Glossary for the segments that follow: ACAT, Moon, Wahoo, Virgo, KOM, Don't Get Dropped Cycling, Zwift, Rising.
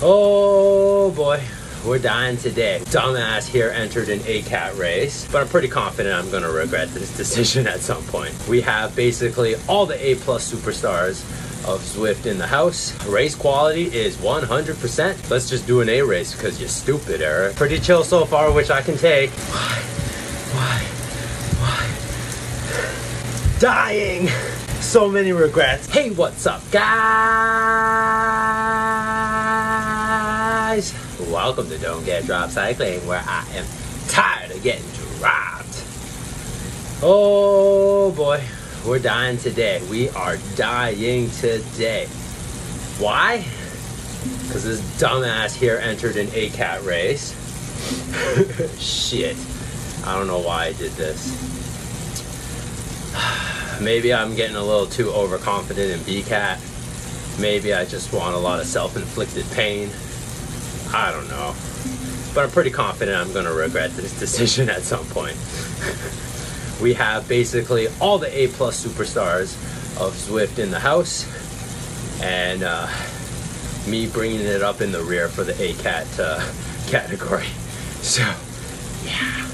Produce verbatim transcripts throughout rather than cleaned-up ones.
Oh boy, we're dying today. Dumbass here entered an A C A T race, but I'm pretty confident I'm gonna regret this decision at some point. We have basically all the A plus superstars of Zwift in the house. Race quality is one hundred percent. Let's just do an A race because you're stupid, Eric. Pretty chill so far, which I can take. Why? Why? Why? Dying! So many regrets. Hey, what's up, guys? Welcome to Don't Get Dropped Cycling, where I am tired of getting dropped. Oh boy. We're dying today. We are dying today. Why? Because this dumbass here entered an A C A T race. Shit. I don't know why I did this. Maybe I'm getting a little too overconfident in B C A T. Maybe I just want a lot of self-inflicted pain. I don't know. But I'm pretty confident I'm going to regret this decision at some point. We have basically all the A plus superstars of Zwift in the house, and uh, me bringing it up in the rear for the A C A T uh, category. So, yeah,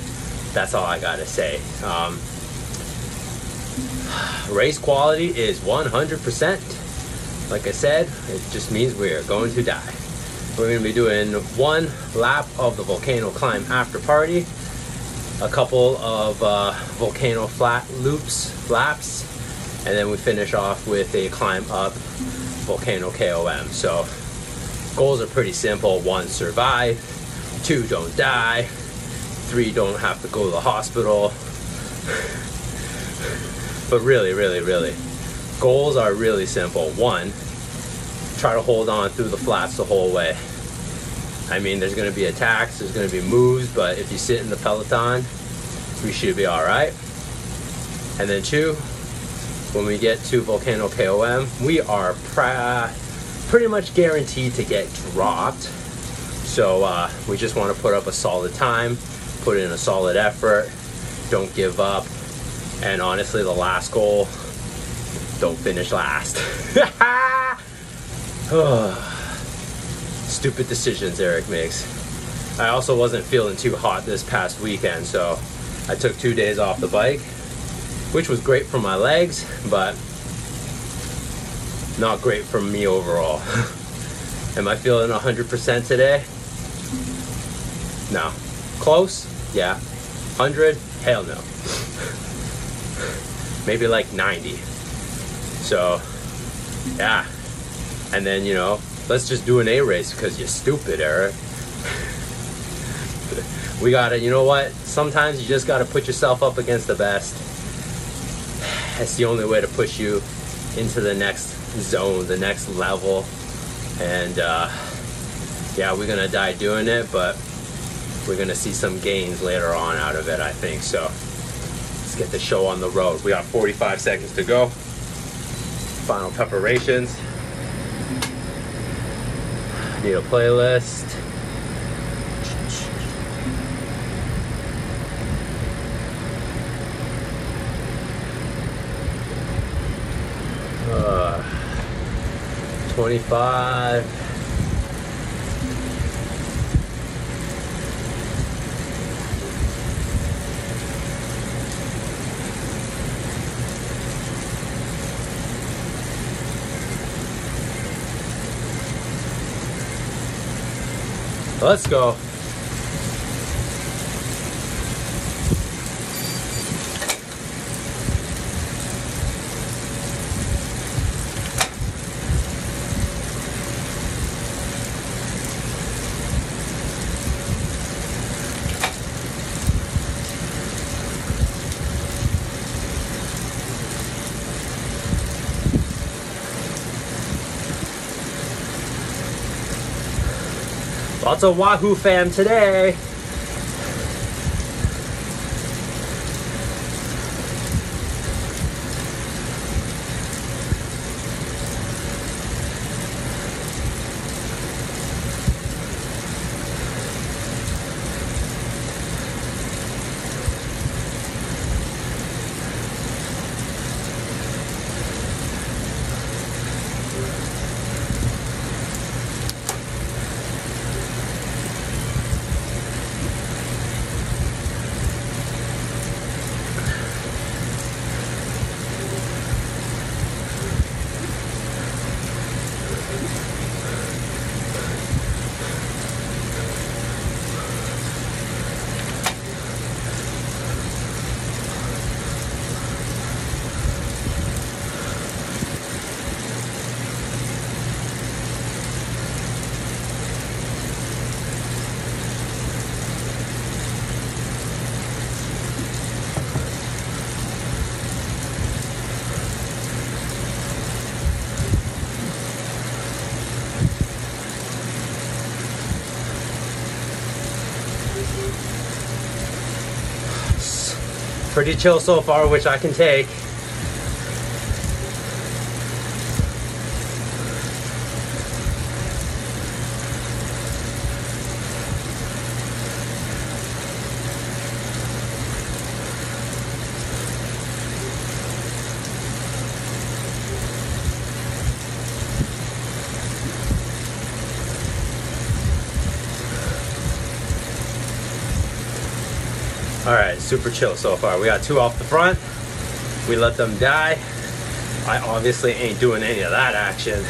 that's all I gotta say. Um, race quality is one hundred percent. Like I said, it just means we are going to die. We're gonna be doing one lap of the volcano climb after party, a couple of uh, volcano flat loops, laps, and then we finish off with a climb up volcano K O M. So goals are pretty simple. One, survive. Two, don't die. Three, don't have to go to the hospital. But really, really, really, goals are really simple. One, try to hold on through the flats the whole way. I mean, there's going to be attacks, there's going to be moves, but if you sit in the Peloton, we should be all right. And then two, when we get to volcano K O M, we are pretty much guaranteed to get dropped. So uh, we just want to put up a solid time, put in a solid effort, don't give up. And honestly, the last goal, don't finish last. Stupid decisions Eric makes. I also wasn't feeling too hot this past weekend, so I took two days off the bike, which was great for my legs, but not great for me overall. Am I feeling one hundred percent today? No. Close? Yeah. one hundred? Hell no. Maybe like ninety. So, yeah. And then, you know, let's just do an A race because you're stupid, Eric. We gotta, you know what? Sometimes you just gotta put yourself up against the best. That's the only way to push you into the next zone, the next level. And uh, yeah, we're gonna die doing it, but we're gonna see some gains later on out of it, I think. So let's get the show on the road. We got forty-five seconds to go. Final preparations. Need a playlist. Uh, twenty-five. Let's go. Lots of Wahoo fam today. pretty chill so far, which I can take. Alright, super chill so far. We got two off the front. We let them die. I obviously ain't doing any of that action.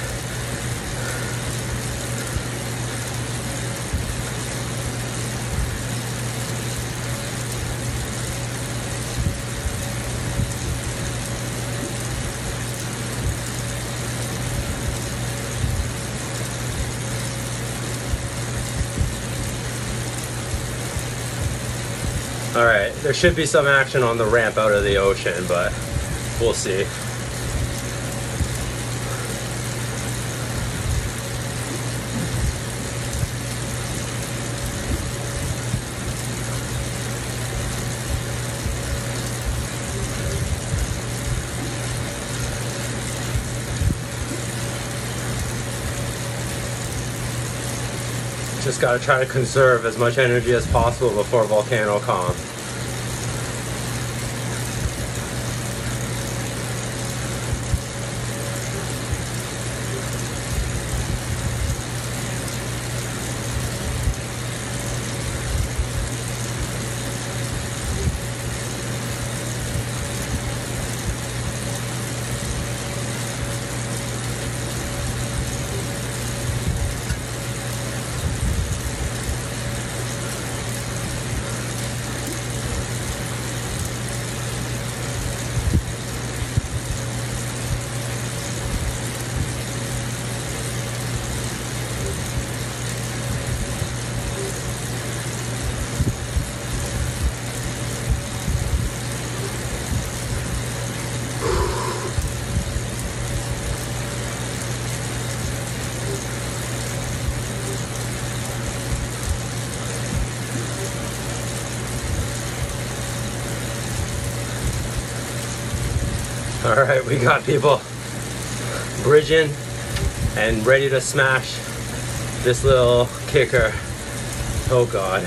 Alright, there should be some action on the ramp out of the ocean, but we'll see. Just gotta try to conserve as much energy as possible before volcano calm. All right, we got people bridging and ready to smash this little kicker. Oh God.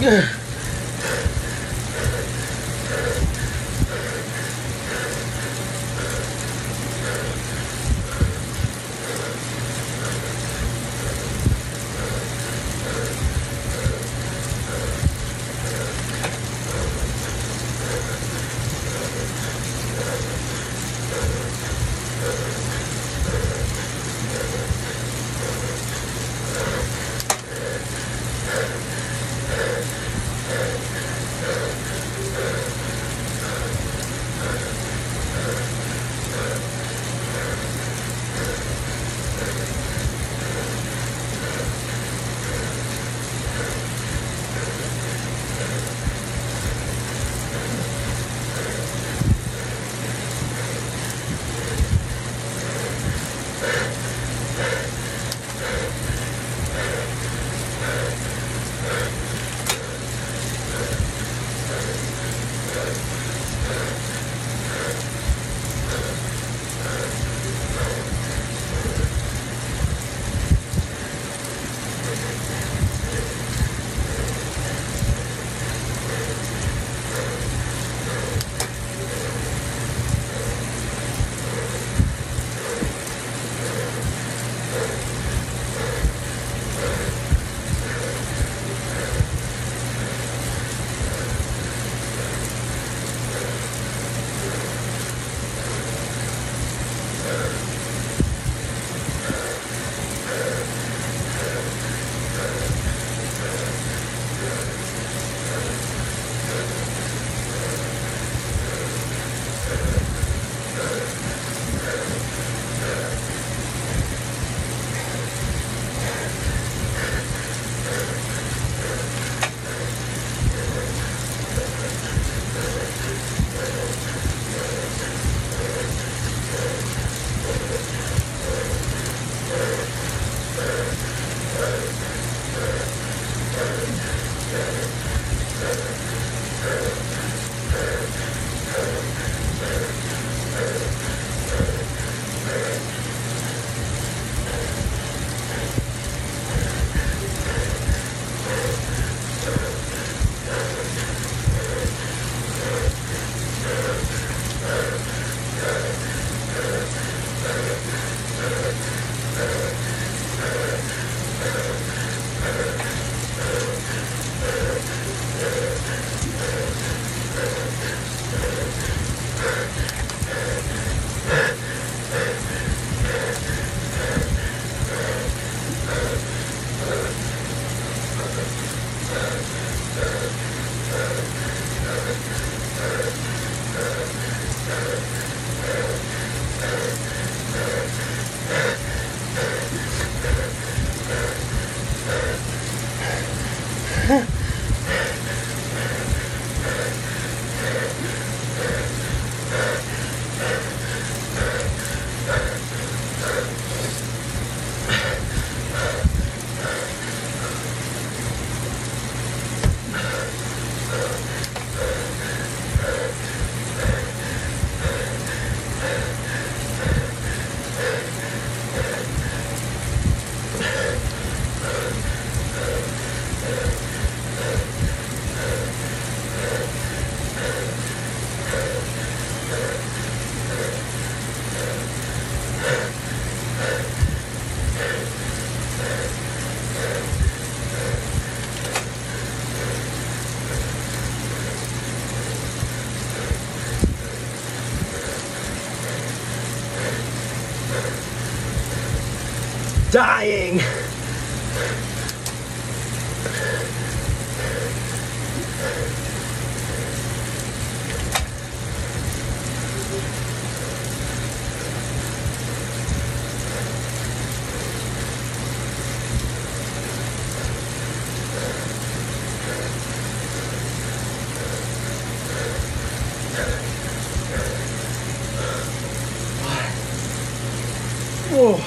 Yeah. Dying. Whoa.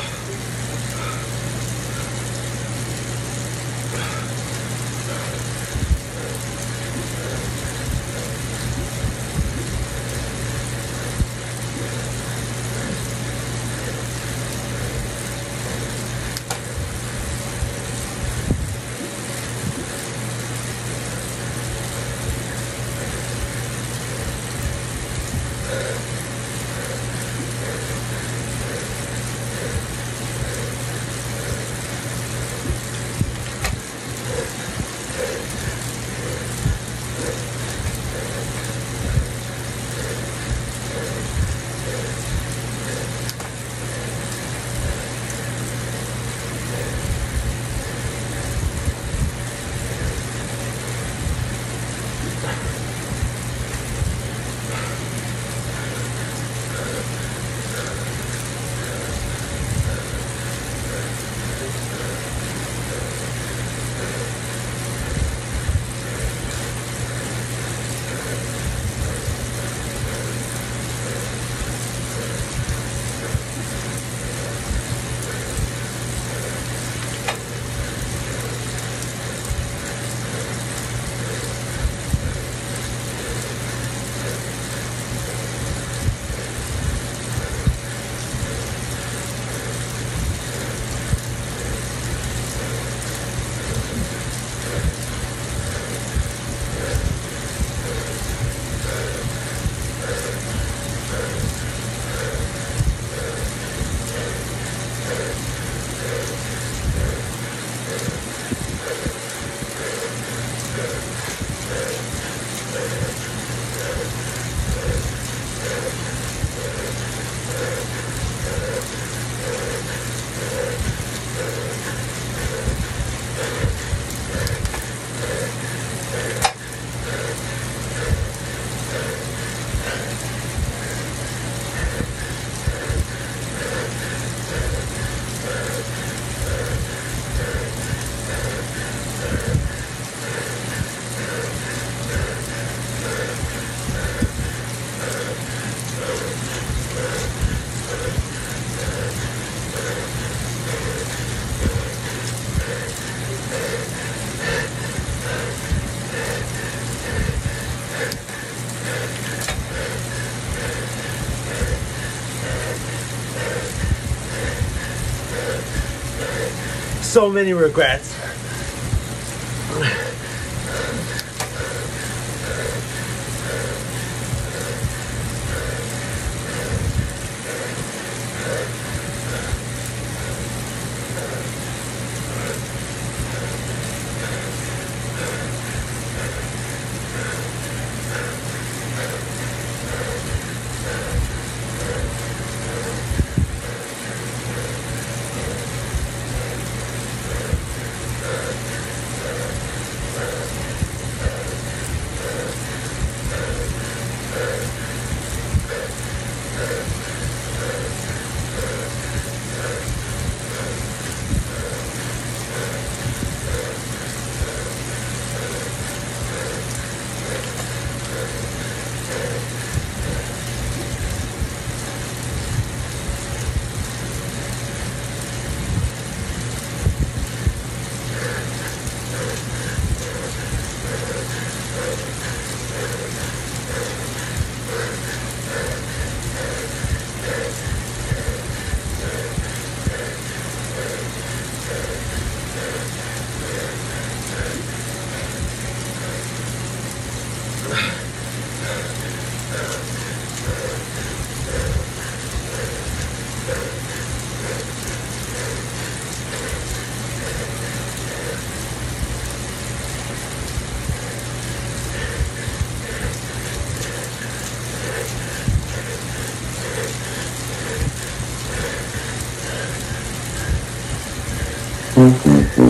so many regrets.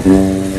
Mm-hmm.